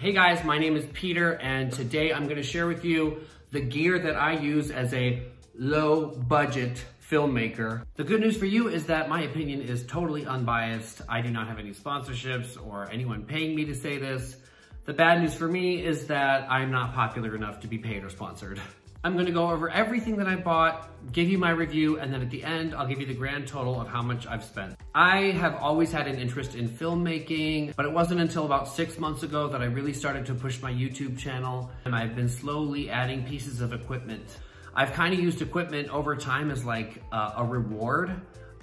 Hey guys, my name is Peter, and today I'm gonna share with you the gear that I use as a low budget filmmaker. The good news for you is that my opinion is totally unbiased. I do not have any sponsorships or anyone paying me to say this. The bad news for me is that I'm not popular enough to be paid or sponsored. I'm gonna go over everything that I bought, give you my review, and then at the end, I'll give you the grand total of how much I've spent. I have always had an interest in filmmaking, but it wasn't until about 6 months ago that I really started to push my YouTube channel, and I've been slowly adding pieces of equipment. I've kind of used equipment over time as like a reward,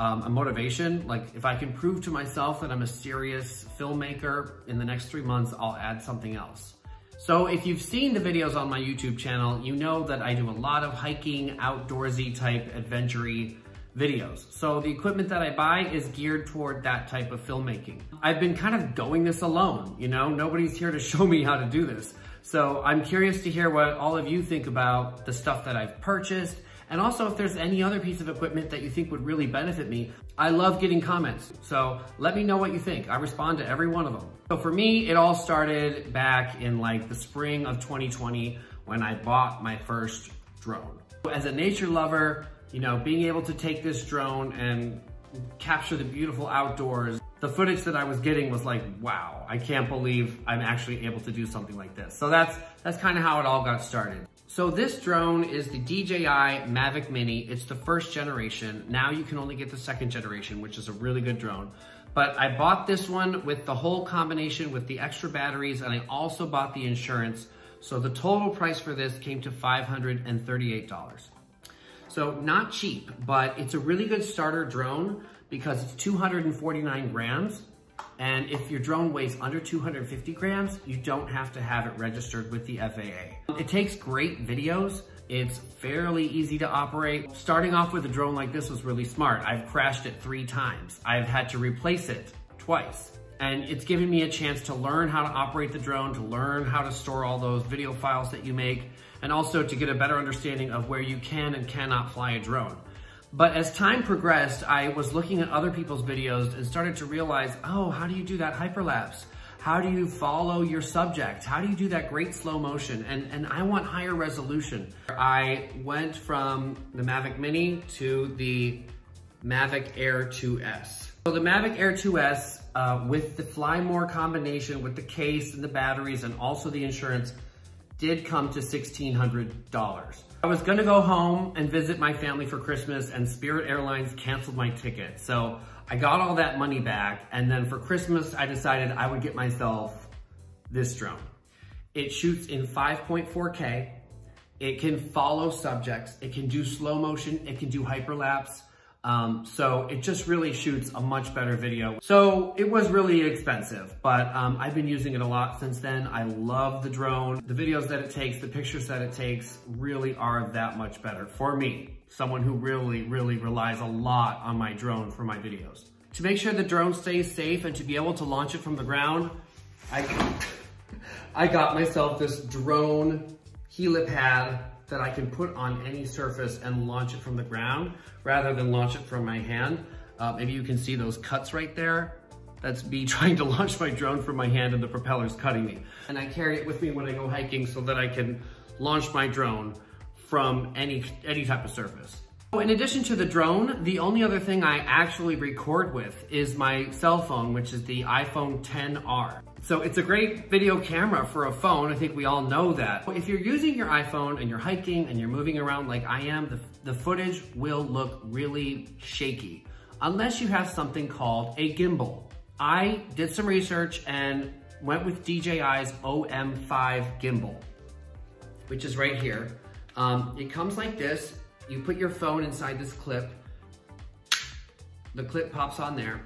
a motivation. Like if I can prove to myself that I'm a serious filmmaker in the next 3 months, I'll add something else. So if you've seen the videos on my YouTube channel, you know that I do a lot of hiking, outdoorsy type, adventure-y videos. So the equipment that I buy is geared toward that type of filmmaking. I've been kind of going this alone, you know? Nobody's here to show me how to do this. So I'm curious to hear what all of you think about the stuff that I've purchased, and also if there's any other piece of equipment that you think would really benefit me. I love getting comments, so let me know what you think. I respond to every one of them. So for me, it all started back in like the spring of 2020 when I bought my first drone. As a nature lover, you know, being able to take this drone and capture the beautiful outdoors, the footage that I was getting was like, wow, I can't believe I'm actually able to do something like this. So that's kind of how it all got started. So this drone is the DJI Mavic Mini. It's the first generation. Now you can only get the second generation, which is a really good drone. But I bought this one with the whole combination with the extra batteries, and I also bought the insurance. So the total price for this came to $538. So not cheap, but it's a really good starter drone because it's 249 grams. And if your drone weighs under 250 grams, you don't have to have it registered with the FAA. It takes great videos. It's fairly easy to operate. Starting off with a drone like this was really smart. I've crashed it 3 times. I've had to replace it twice. And it's given me a chance to learn how to operate the drone, to learn how to store all those video files that you make, and also to get a better understanding of where you can and cannot fly a drone. But as time progressed, I was looking at other people's videos and started to realize, oh, how do you do that hyperlapse? How do you follow your subject? How do you do that great slow motion? And I want higher resolution. I went from the Mavic Mini to the Mavic Air 2S. So the Mavic Air 2S with the Fly More combination, with the case and the batteries and also the insurance, did come to $1,600. I was gonna go home and visit my family for Christmas, and Spirit Airlines canceled my ticket. So I got all that money back, and then for Christmas, I decided I would get myself this drone. It shoots in 5.4K. It can follow subjects. It can do slow motion. It can do hyperlapse. So it just really shoots a much better video. So it was really expensive, but I've been using it a lot since then. I love the drone. The videos that it takes, the pictures that it takes really are that much better for me, someone who really, really relies a lot on my drone for my videos. To make sure the drone stays safe and to be able to launch it from the ground, I got myself this drone helipad that I can put on any surface and launch it from the ground rather than launch it from my hand. Maybe you can see those cuts right there. That's me trying to launch my drone from my hand and the propeller's cutting me. And I carry it with me when I go hiking so that I can launch my drone from any type of surface. So in addition to the drone, the only other thing I actually record with is my cell phone, which is the iPhone XR. So it's a great video camera for a phone. I think we all know that. If you're using your iPhone and you're hiking and you're moving around like I am, the footage will look really shaky unless you have something called a gimbal. I did some research and went with DJI's OM5 gimbal, which is right here. It comes like this. You put your phone inside this clip. The clip pops on there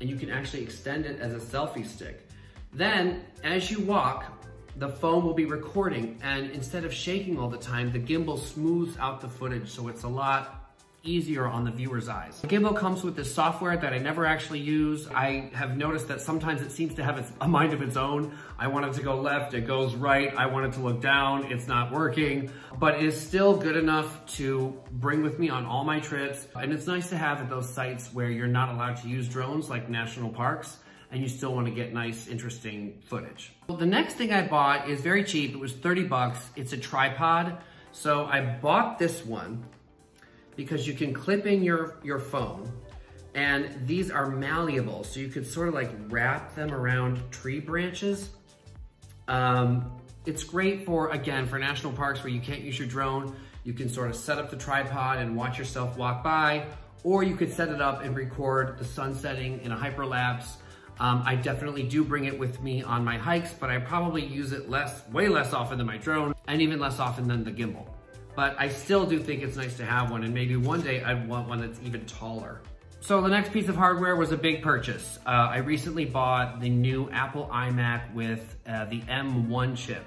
and you can actually extend it as a selfie stick. Then, as you walk, the phone will be recording, and instead of shaking all the time, the gimbal smooths out the footage, so it's a lot easier on the viewer's eyes. The gimbal comes with this software that I never actually use. I have noticed that sometimes it seems to have a mind of its own. I want it to go left, it goes right. I want it to look down, it's not working, but it's still good enough to bring with me on all my trips. And it's nice to have at those sites where you're not allowed to use drones, like national parks. and you still want to get nice, interesting footage. Well, the next thing I bought is very cheap. It was 30 bucks. It's a tripod. So I bought this one because you can clip in your phone, and these are malleable. So you could sort of like wrap them around tree branches. It's great for, again, for national parks where you can't use your drone. You can sort of set up the tripod and watch yourself walk by, or you could set it up and record the sun setting in a hyperlapse. I definitely do bring it with me on my hikes, but I probably use it way less often than my drone, and even less often than the gimbal. But I still do think it's nice to have one, and maybe one day I'd want one that's even taller. So the next piece of hardware was a big purchase. I recently bought the new Apple iMac with the M1 chip.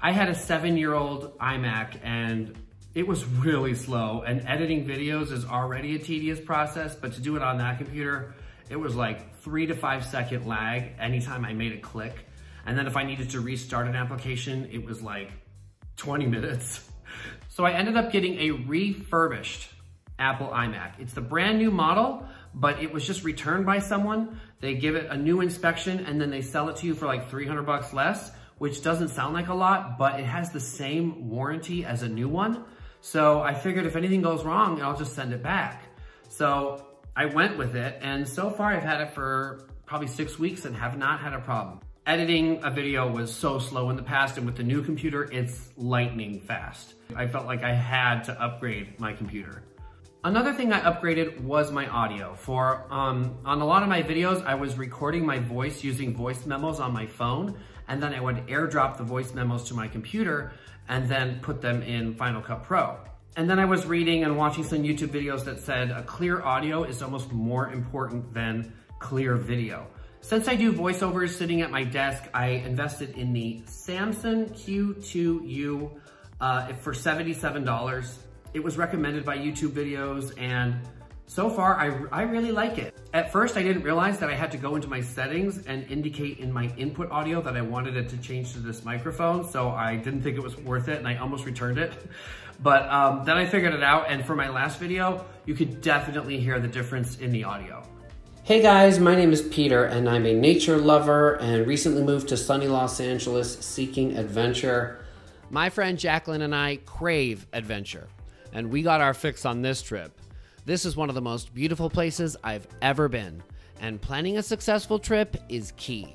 I had a 7-year-old iMac, and it was really slow, and editing videos is already a tedious process, but to do it on that computer, it was like 3 to 5 second lag anytime I made a click. And then if I needed to restart an application, it was like 20 minutes. So I ended up getting a refurbished Apple iMac. It's the brand new model, but it was just returned by someone. They give it a new inspection, and then they sell it to you for like 300 bucks less, which doesn't sound like a lot, but it has the same warranty as a new one. So I figured if anything goes wrong, I'll just send it back. So I went with it, and so far I've had it for probably 6 weeks and have not had a problem. Editing a video was so slow in the past, and with the new computer, it's lightning fast. I felt like I had to upgrade my computer. Another thing I upgraded was my audio. On a lot of my videos, I was recording my voice using voice memos on my phone, and then I would airdrop the voice memos to my computer and then put them in Final Cut Pro. And then I was reading and watching some YouTube videos that said a clear audio is almost more important than clear video. Since I do voiceovers sitting at my desk, I invested in the Samson Q2U for $77. It was recommended by YouTube videos, and so far I really like it. At first I didn't realize that I had to go into my settings and indicate in my input audio that I wanted it to change to this microphone, so I didn't think it was worth it, and I almost returned it. But then I figured it out, and for my last video, you could definitely hear the difference in the audio. Hey guys, my name is Peter, and I'm a nature lover and recently moved to sunny Los Angeles seeking adventure. My friend Jacqueline and I crave adventure, and we got our fix on this trip. This is one of the most beautiful places I've ever been, and planning a successful trip is key.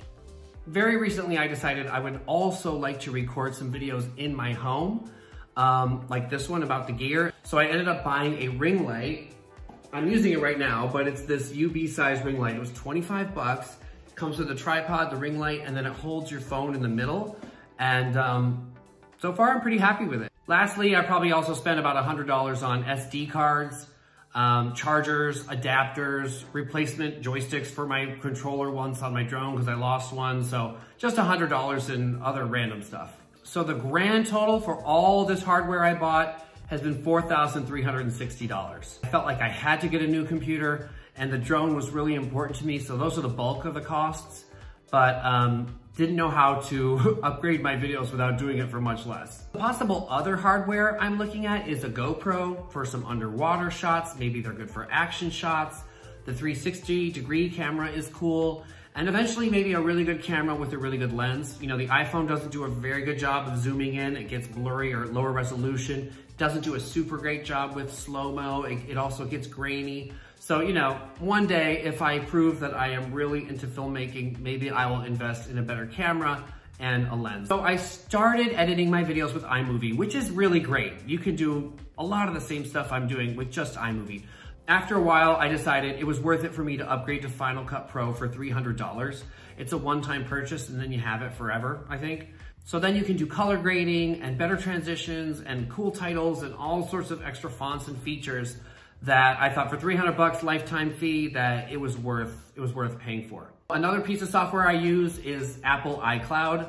Very recently, I decided I would also like to record some videos in my home, like this one about the gear. So I ended up buying a ring light. I'm using it right now, but it's this UB size ring light. It was 25 bucks. It comes with a tripod, the ring light, and then it holds your phone in the middle. And so far, I'm pretty happy with it. Lastly, I probably also spent about $100 on SD cards, chargers, adapters, replacement joysticks for my controller once on my drone because I lost one. So just $100 in other random stuff. So the grand total for all this hardware I bought has been $4,360. I felt like I had to get a new computer, and the drone was really important to me. So those are the bulk of the costs, but didn't know how to upgrade my videos without doing it for much less. The possible other hardware I'm looking at is a GoPro for some underwater shots. Maybe they're good for action shots. The 360 degree camera is cool. And eventually maybe a really good camera with a really good lens. You know, the iPhone doesn't do a very good job of zooming in. It gets blurry or lower resolution. Doesn't do a super great job with slow-mo. It also gets grainy. So, you know, one day if I prove that I am really into filmmaking, maybe I will invest in a better camera and a lens. So I started editing my videos with iMovie, which is really great. You can do a lot of the same stuff I'm doing with just iMovie. After a while, I decided it was worth it for me to upgrade to Final Cut Pro for $300. It's a one-time purchase, and then you have it forever, I think. So then you can do color grading and better transitions and cool titles and all sorts of extra fonts and features that I thought for 300 bucks lifetime fee that it was worth paying for. Another piece of software I use is Apple iCloud.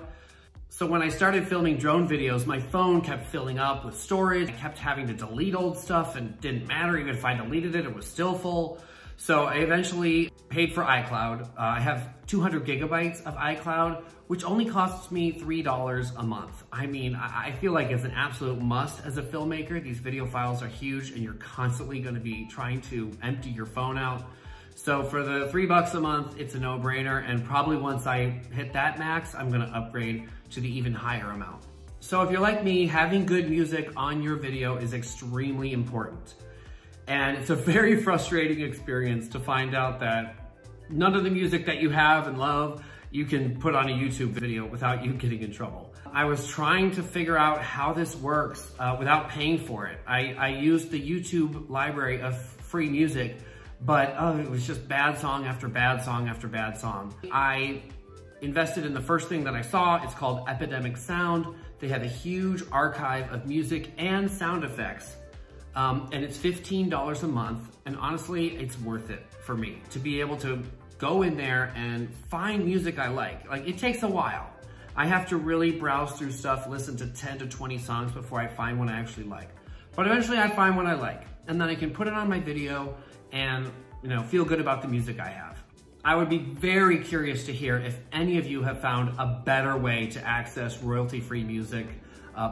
So when I started filming drone videos, my phone kept filling up with storage. I kept having to delete old stuff, and it didn't matter. Even if I deleted it, it was still full. So I eventually paid for iCloud. I have 200 gigabytes of iCloud, which only costs me $3 a month. I mean, I feel like it's an absolute must as a filmmaker. These video files are huge, and you're constantly going to be trying to empty your phone out. So for the $3 a month, it's a no-brainer, and probably once I hit that max, I'm gonna upgrade to the even higher amount. So if you're like me, having good music on your video is extremely important. And it's a very frustrating experience to find out that none of the music that you have and love, you can put on a YouTube video without you getting in trouble. I was trying to figure out how this works without paying for it. I used the YouTube library of free music, but it was just bad song after bad song after bad song. I invested in the first thing that I saw. It's called Epidemic Sound. They have a huge archive of music and sound effects. And it's $15 a month. And honestly, it's worth it for me to be able to go in there and find music I like. Like, it takes a while. I have to really browse through stuff, listen to 10 to 20 songs before I find one I actually like. But eventually I find one I like, and then I can put it on my video and, you know, feel good about the music I have. I would be very curious to hear if any of you have found a better way to access royalty-free music.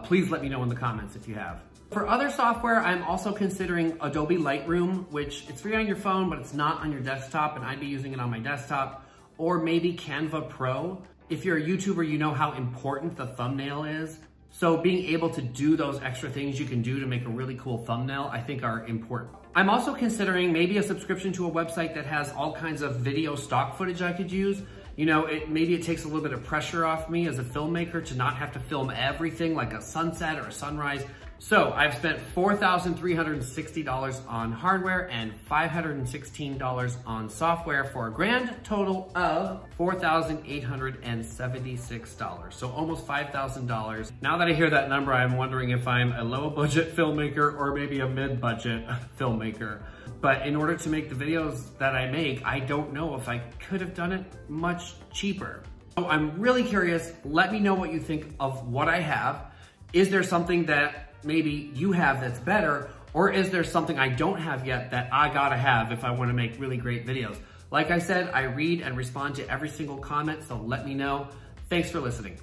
Please let me know in the comments if you have. For other software, I'm also considering Adobe Lightroom, which it's free on your phone, but it's not on your desktop, and I'd be using it on my desktop, or maybe Canva Pro. If you're a YouTuber, you know how important the thumbnail is. So being able to do those extra things you can do to make a really cool thumbnail, I think are important. I'm also considering maybe a subscription to a website that has all kinds of video stock footage I could use. You know, maybe it takes a little bit of pressure off me as a filmmaker to not have to film everything, like a sunset or a sunrise. So I've spent $4,360 on hardware and $516 on software for a grand total of $4,876. So almost $5,000. Now that I hear that number, I'm wondering if I'm a low budget filmmaker or maybe a mid budget filmmaker. But in order to make the videos that I make, I don't know if I could have done it much cheaper. So I'm really curious. Let me know what you think of what I have. Is there something that maybe you have that's better, or is there something I don't have yet that I gotta have if I wanna make really great videos? Like I said, I read and respond to every single comment, so let me know. Thanks for listening.